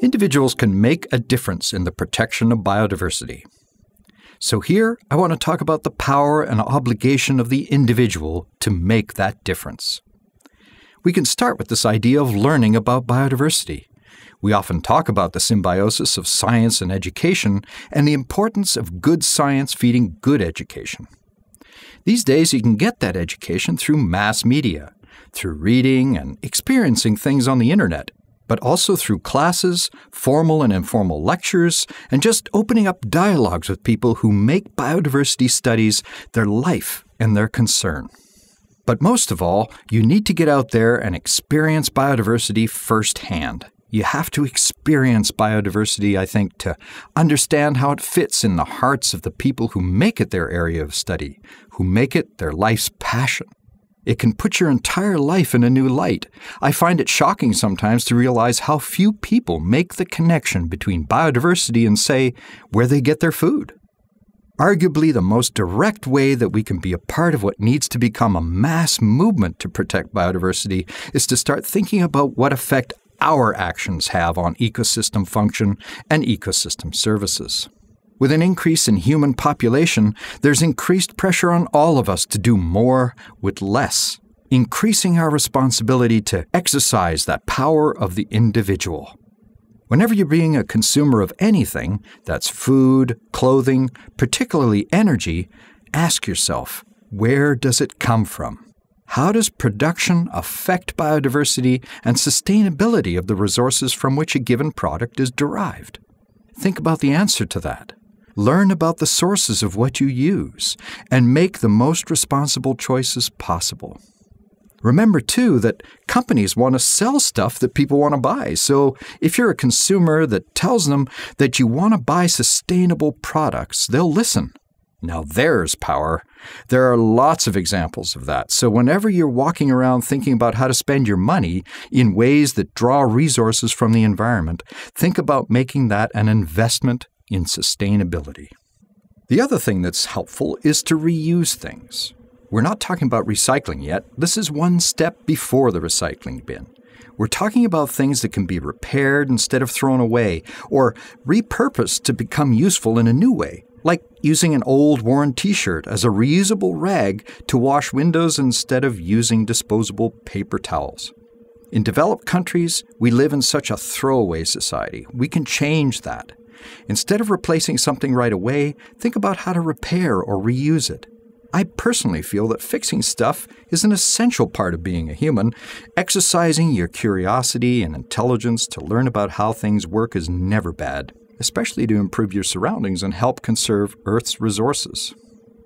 Individuals can make a difference in the protection of biodiversity. So here, I want to talk about the power and obligation of the individual to make that difference. We can start with this idea of learning about biodiversity. We often talk about the symbiosis of science and education and the importance of good science feeding good education. These days, you can get that education through mass media, through reading and experiencing things on the internet, but also through classes, formal and informal lectures, and just opening up dialogues with people who make biodiversity studies their life and their concern. But most of all, you need to get out there and experience biodiversity firsthand. You have to experience biodiversity, I think, to understand how it fits in the hearts of the people who make it their area of study, who make it their life's passion. It can put your entire life in a new light. I find it shocking sometimes to realize how few people make the connection between biodiversity and, say, where they get their food. Arguably the most direct way that we can be a part of what needs to become a mass movement to protect biodiversity is to start thinking about what effect our actions have on ecosystem function and ecosystem services. With an increase in human population, there's increased pressure on all of us to do more with less, increasing our responsibility to exercise that power of the individual. Whenever you're being a consumer of anything, that's food, clothing, particularly energy, ask yourself, where does it come from? How does production affect biodiversity and sustainability of the resources from which a given product is derived? Think about the answer to that. Learn about the sources of what you use and make the most responsible choices possible. Remember, too, that companies want to sell stuff that people want to buy. So if you're a consumer that tells them that you want to buy sustainable products, they'll listen. Now there's power. There are lots of examples of that. So whenever you're walking around thinking about how to spend your money in ways that draw resources from the environment, think about making that an investment in sustainability. The other thing that's helpful is to reuse things. We're not talking about recycling yet. This is one step before the recycling bin. We're talking about things that can be repaired instead of thrown away or repurposed to become useful in a new way. Like using an old worn t-shirt as a reusable rag to wash windows instead of using disposable paper towels. In developed countries, we live in such a throwaway society. We can change that. Instead of replacing something right away, think about how to repair or reuse it. I personally feel that fixing stuff is an essential part of being a human. Exercising your curiosity and intelligence to learn about how things work is never bad, especially to improve your surroundings and help conserve Earth's resources.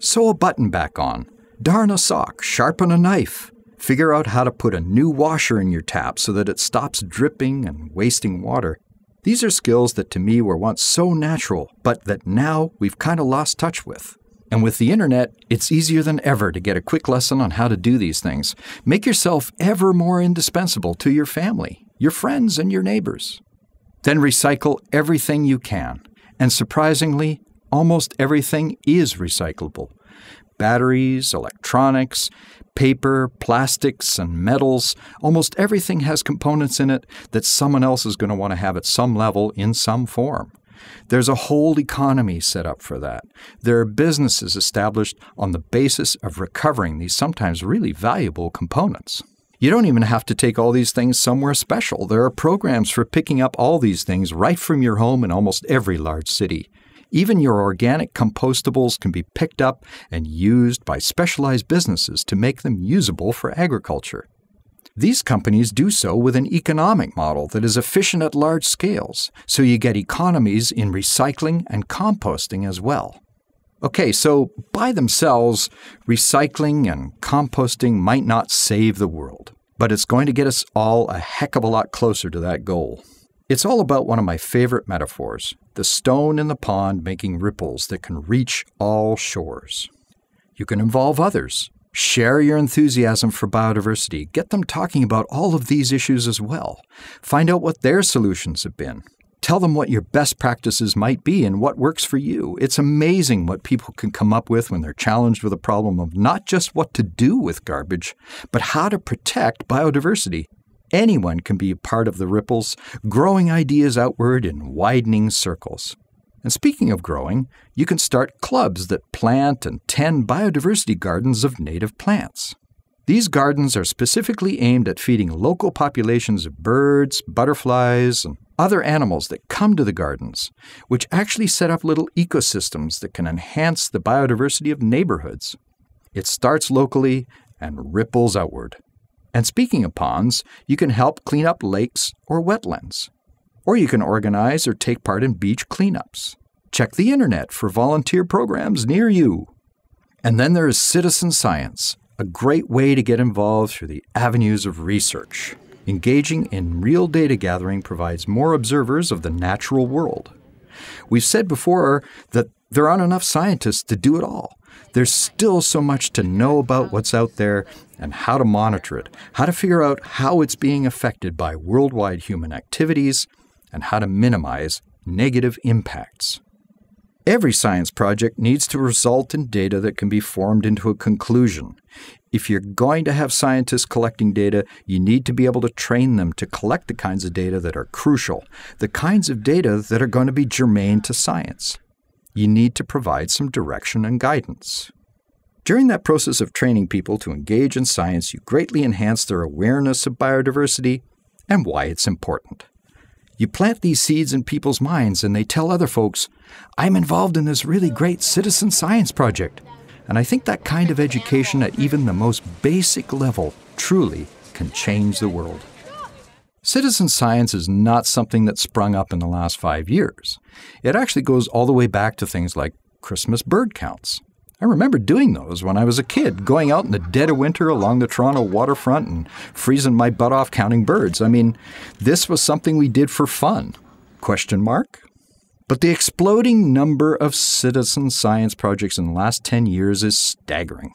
Sew a button back on, darn a sock, sharpen a knife, figure out how to put a new washer in your tap so that it stops dripping and wasting water. These are skills that to me were once so natural, but that now we've kind of lost touch with. And with the internet, it's easier than ever to get a quick lesson on how to do these things. Make yourself ever more indispensable to your family, your friends, and your neighbors. Then recycle everything you can. And surprisingly, almost everything is recyclable. Batteries, electronics, paper, plastics, and metals. Almost everything has components in it that someone else is going to want to have at some level in some form. There's a whole economy set up for that. There are businesses established on the basis of recovering these sometimes really valuable components. You don't even have to take all these things somewhere special. There are programs for picking up all these things right from your home in almost every large city. Even your organic compostables can be picked up and used by specialized businesses to make them usable for agriculture. These companies do so with an economic model that is efficient at large scales, so you get economies in recycling and composting as well. Okay, so by themselves, recycling and composting might not save the world, but it's going to get us all a heck of a lot closer to that goal. It's all about one of my favorite metaphors, the stone in the pond making ripples that can reach all shores. You can involve others. Share your enthusiasm for biodiversity. Get them talking about all of these issues as well. Find out what their solutions have been. Tell them what your best practices might be and what works for you. It's amazing what people can come up with when they're challenged with a problem of not just what to do with garbage, but how to protect biodiversity. Anyone can be a part of the ripples, growing ideas outward in widening circles. And speaking of growing, you can start clubs that plant and tend biodiversity gardens of native plants. These gardens are specifically aimed at feeding local populations of birds, butterflies, and other animals that come to the gardens, which actually set up little ecosystems that can enhance the biodiversity of neighborhoods. It starts locally and ripples outward. And speaking of ponds, you can help clean up lakes or wetlands. Or you can organize or take part in beach cleanups. Check the internet for volunteer programs near you. And then there is citizen science, a great way to get involved through the avenues of research. Engaging in real data gathering provides more observers of the natural world. We've said before that there aren't enough scientists to do it all. There's still so much to know about what's out there and how to monitor it, how to figure out how it's being affected by worldwide human activities, and how to minimize negative impacts. Every science project needs to result in data that can be formed into a conclusion. If you're going to have scientists collecting data, you need to be able to train them to collect the kinds of data that are crucial, the kinds of data that are going to be germane to science. You need to provide some direction and guidance. During that process of training people to engage in science, you greatly enhance their awareness of biodiversity and why it's important. You plant these seeds in people's minds and they tell other folks, "I'm involved in this really great citizen science project." And I think that kind of education at even the most basic level truly can change the world. Citizen science is not something that sprung up in the last 5 years. It actually goes all the way back to things like Christmas bird counts. I remember doing those when I was a kid, going out in the dead of winter along the Toronto waterfront and freezing my butt off counting birds. I mean, this was something we did for fun. Question mark? But the exploding number of citizen science projects in the last 10 years is staggering.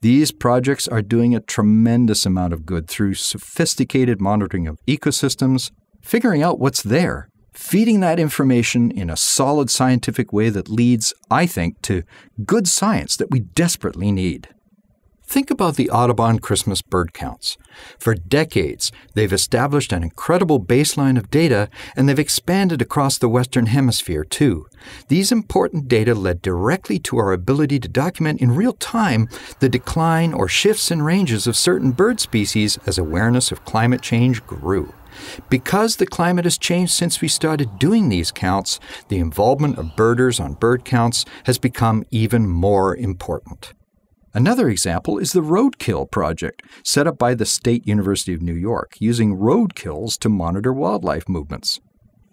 These projects are doing a tremendous amount of good through sophisticated monitoring of ecosystems, figuring out what's there, feeding that information in a solid scientific way that leads, I think, to good science that we desperately need. Think about the Audubon Christmas bird counts. For decades, they've established an incredible baseline of data, and they've expanded across the Western Hemisphere, too. These important data led directly to our ability to document in real time the decline or shifts in ranges of certain bird species as awareness of climate change grew. Because the climate has changed since we started doing these counts, the involvement of birders on bird counts has become even more important. Another example is the Roadkill Project, set up by the State University of New York, using roadkills to monitor wildlife movements.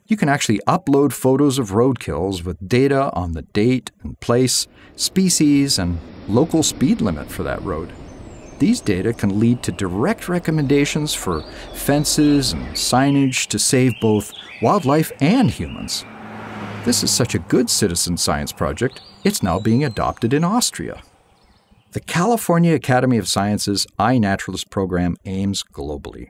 You can actually upload photos of roadkills with data on the date and place, species, and local speed limit for that road. These data can lead to direct recommendations for fences and signage to save both wildlife and humans. This is such a good citizen science project, it's now being adopted in Austria. The California Academy of Sciences iNaturalist program aims globally.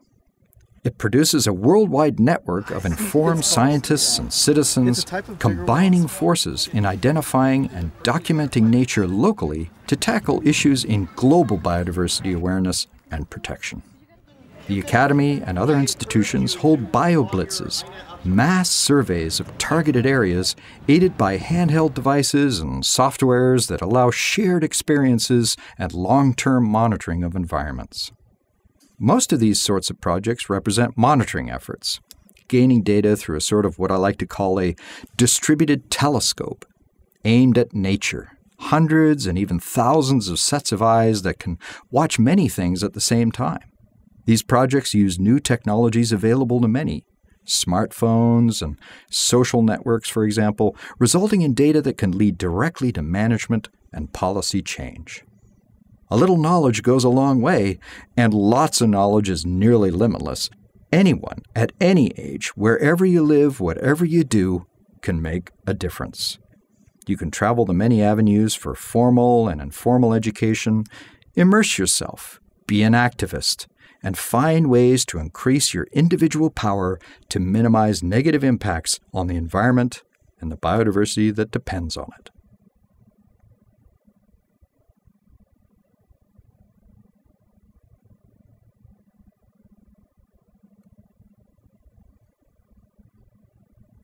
It produces a worldwide network of informed scientists and citizens combining forces in identifying and documenting nature locally to tackle issues in global biodiversity awareness and protection. The Academy and other institutions hold bioblitzes, mass surveys of targeted areas aided by handheld devices and softwares that allow shared experiences and long-term monitoring of environments. Most of these sorts of projects represent monitoring efforts, gaining data through a sort of what I like to call a distributed telescope aimed at nature. Hundreds and even thousands of sets of eyes that can watch many things at the same time. These projects use new technologies available to many. Smartphones and social networks, for example, resulting in data that can lead directly to management and policy change. A little knowledge goes a long way, and lots of knowledge is nearly limitless. Anyone, at any age, wherever you live, whatever you do, can make a difference. You can travel the many avenues for formal and informal education, immerse yourself, be an activist, and find ways to increase your individual power to minimize negative impacts on the environment and the biodiversity that depends on it.